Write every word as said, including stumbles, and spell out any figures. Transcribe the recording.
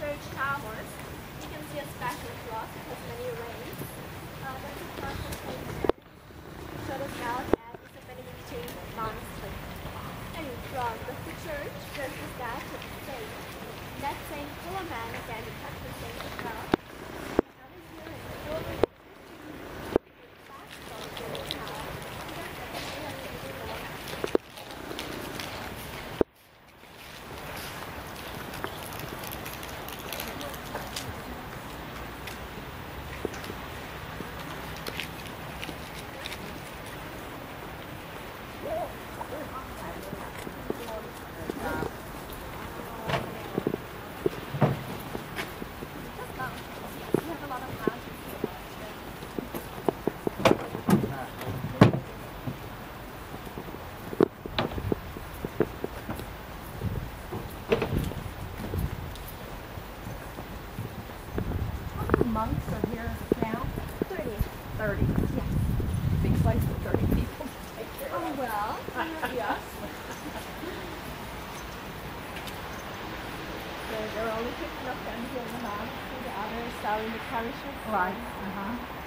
church towers. You can see a special clock with many rings. Uh, that's a partial painting. So the bell as is a Benedictine monastery. And in front of the church, there's the statue of the saint. That saint Philomen can be practicing as well. Monks are here now? Thirty. Thirty. Yes. Big place with thirty people to take care of. Oh well. Yeah. Yes. So they're only picking up them, giving them out to the others, selling the parishes. Right. Uh huh.